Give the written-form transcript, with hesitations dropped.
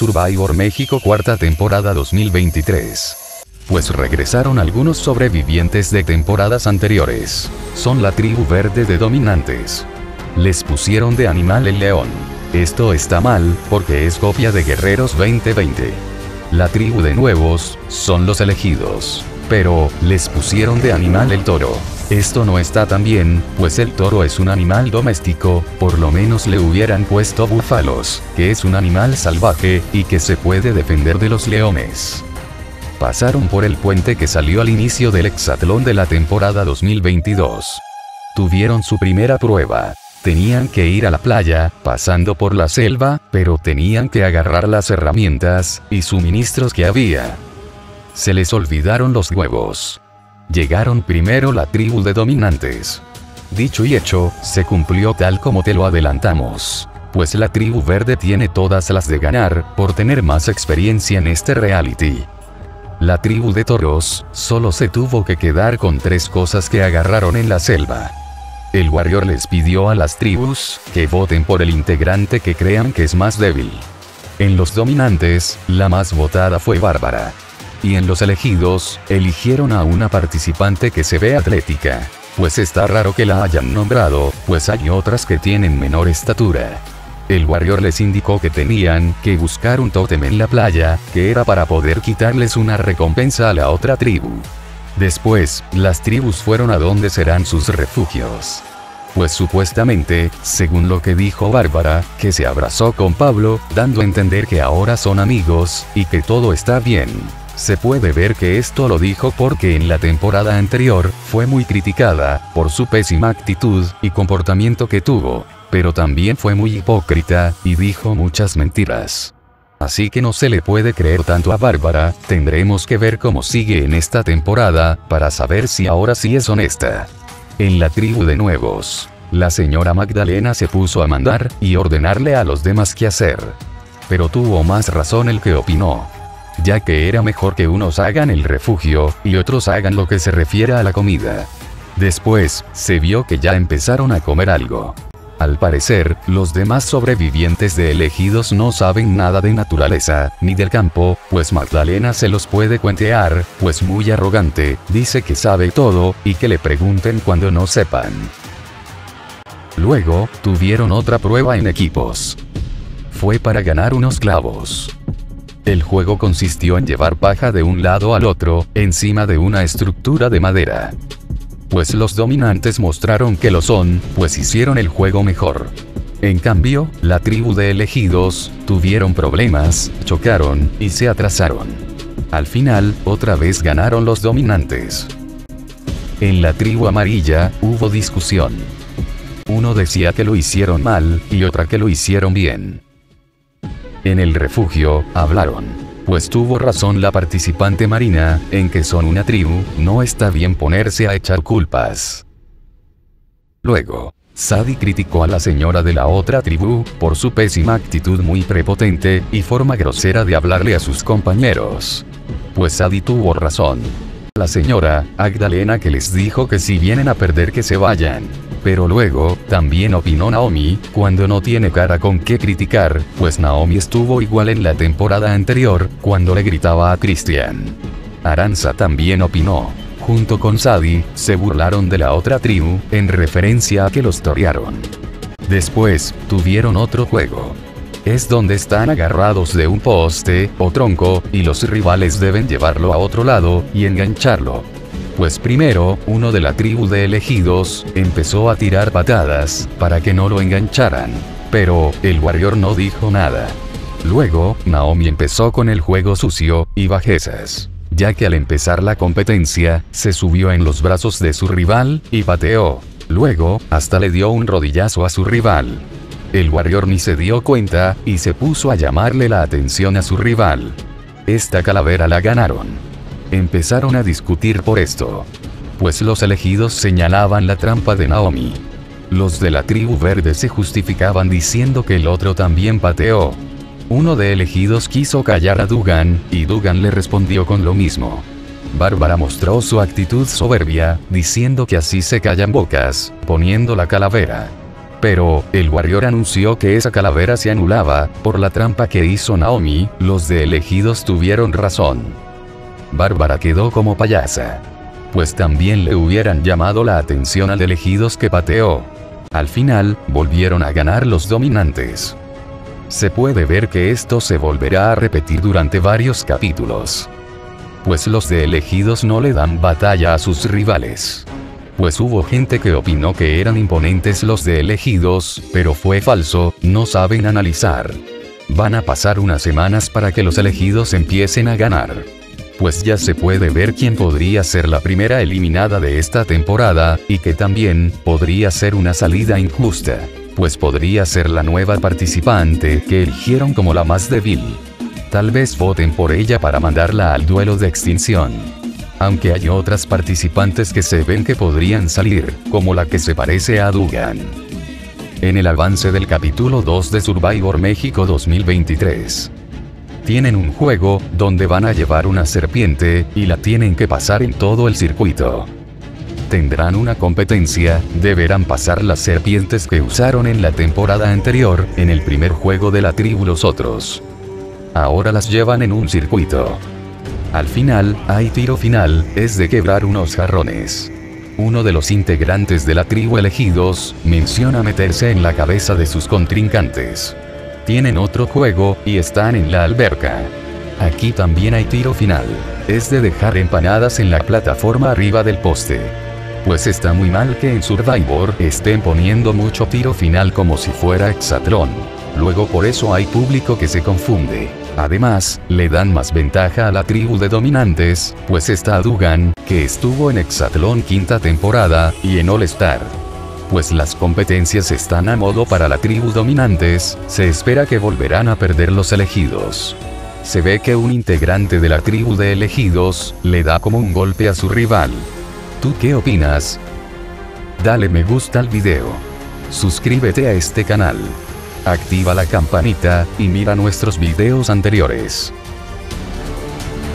Survivor México cuarta temporada 2023. Pues regresaron algunos sobrevivientes de temporadas anteriores. Son la tribu verde de dominantes. Les pusieron de animal el león. Esto está mal, porque es copia de Guerreros 2020. La tribu de nuevos, son los elegidos. Pero, les pusieron de animal el toro. Esto no está tan bien, pues el toro es un animal doméstico, por lo menos le hubieran puesto búfalos, que es un animal salvaje, y que se puede defender de los leones. Pasaron por el puente que salió al inicio del Exatlón de la temporada 2022. Tuvieron su primera prueba. Tenían que ir a la playa, pasando por la selva, pero tenían que agarrar las herramientas y suministros que había. Se les olvidaron los huevos. Llegaron primero la tribu de dominantes. Dicho y hecho, se cumplió tal como te lo adelantamos. Pues la tribu verde tiene todas las de ganar, por tener más experiencia en este reality. La tribu de toros, solo se tuvo que quedar con tres cosas que agarraron en la selva. El warrior les pidió a las tribus, que voten por el integrante que crean que es más débil. En los dominantes, la más votada fue Bárbara. Y en los elegidos, eligieron a una participante que se ve atlética. Pues está raro que la hayan nombrado, pues hay otras que tienen menor estatura. El warrior les indicó que tenían que buscar un tótem en la playa, que era para poder quitarles una recompensa a la otra tribu. Después, las tribus fueron a donde serán sus refugios. Pues supuestamente, según lo que dijo Bárbara, que se abrazó con Pablo, dando a entender que ahora son amigos, y que todo está bien. Se puede ver que esto lo dijo porque en la temporada anterior, fue muy criticada, por su pésima actitud y comportamiento que tuvo. Pero también fue muy hipócrita, y dijo muchas mentiras. Así que no se le puede creer tanto a Bárbara, tendremos que ver cómo sigue en esta temporada, para saber si ahora sí es honesta. En la tribu de nuevos, la señora Magdalena se puso a mandar, y ordenarle a los demás qué hacer. Pero tuvo más razón el que opinó. Ya que era mejor que unos hagan el refugio, y otros hagan lo que se refiere a la comida. Después, se vio que ya empezaron a comer algo. Al parecer, los demás sobrevivientes de elegidos no saben nada de naturaleza, ni del campo, pues Magdalena se los puede cuentear, pues muy arrogante, dice que sabe todo, y que le pregunten cuando no sepan. Luego, tuvieron otra prueba en equipos. Fue para ganar unos clavos. El juego consistió en llevar paja de un lado al otro, encima de una estructura de madera. Pues los dominantes mostraron que lo son, pues hicieron el juego mejor. En cambio, la tribu de elegidos, tuvieron problemas, chocaron, y se atrasaron. Al final, otra vez ganaron los dominantes. En la tribu amarilla, hubo discusión. Uno decía que lo hicieron mal, y otra que lo hicieron bien. En el refugio, hablaron. Pues tuvo razón la participante Marina, en que son una tribu, no está bien ponerse a echar culpas. Luego, Saadi criticó a la señora de la otra tribu, por su pésima actitud muy prepotente, y forma grosera de hablarle a sus compañeros. Pues Saadi tuvo razón. La señora, Magdalena que les dijo que si vienen a perder que se vayan. Pero luego, también opinó Nahomi, cuando no tiene cara con qué criticar, pues Nahomi estuvo igual en la temporada anterior, cuando le gritaba a Christian. Aranza también opinó. Junto con Saadi, se burlaron de la otra tribu, en referencia a que los torearon. Después, tuvieron otro juego. Es donde están agarrados de un poste, o tronco, y los rivales deben llevarlo a otro lado, y engancharlo. Pues primero, uno de la tribu de elegidos, empezó a tirar patadas, para que no lo engancharan. Pero, el warrior no dijo nada. Luego, Nahomi empezó con el juego sucio, y bajezas. Ya que al empezar la competencia, se subió en los brazos de su rival, y pateó. Luego, hasta le dio un rodillazo a su rival. El warrior ni se dio cuenta, y se puso a llamarle la atención a su rival. Esta calavera la ganaron. Empezaron a discutir por esto. Pues los elegidos señalaban la trampa de Nahomi. Los de la tribu verde se justificaban diciendo que el otro también pateó. Uno de elegidos quiso callar a Duggan, y Duggan le respondió con lo mismo. Bárbara mostró su actitud soberbia, diciendo que así se callan bocas, poniendo la calavera. Pero el Warrior anunció que esa calavera se anulaba por la trampa que hizo Nahomi. Los de elegidos tuvieron razón. Bárbara quedó como payasa, pues también le hubieran llamado la atención al elegidos que pateó. Al final, volvieron a ganar los dominantes. Se puede ver que esto se volverá a repetir durante varios capítulos, pues los de elegidos no le dan batalla a sus rivales. Pues hubo gente que opinó que eran imponentes los de elegidos, pero fue falso, no saben analizar. Van a pasar unas semanas para que los elegidos empiecen a ganar. Pues ya se puede ver quién podría ser la primera eliminada de esta temporada, y que también podría ser una salida injusta. Pues podría ser la nueva participante que eligieron como la más débil. Tal vez voten por ella para mandarla al duelo de extinción. Aunque hay otras participantes que se ven que podrían salir, como la que se parece a Duggan. En el avance del capítulo 2 de Survivor México 2023. Tienen un juego, donde van a llevar una serpiente, y la tienen que pasar en todo el circuito. Tendrán una competencia, deberán pasar las serpientes que usaron en la temporada anterior, en el primer juego de la tribu Los Otros. Ahora las llevan en un circuito. Al final, hay tiro final, es de quebrar unos jarrones. Uno de los integrantes de la tribu elegidos, menciona meterse en la cabeza de sus contrincantes. Tienen otro juego, y están en la alberca. Aquí también hay tiro final. Es de dejar empanadas en la plataforma arriba del poste. Pues está muy mal que en Survivor estén poniendo mucho tiro final como si fuera Exatlón. Luego por eso hay público que se confunde. Además, le dan más ventaja a la tribu de dominantes, pues está Duggan, que estuvo en Exatlón quinta temporada, y en All Star. Pues las competencias están a modo para la tribu dominantes, se espera que volverán a perder los elegidos. Se ve que un integrante de la tribu de elegidos, le da como un golpe a su rival. ¿Tú qué opinas? Dale me gusta al video. Suscríbete a este canal. Activa la campanita, y mira nuestros videos anteriores.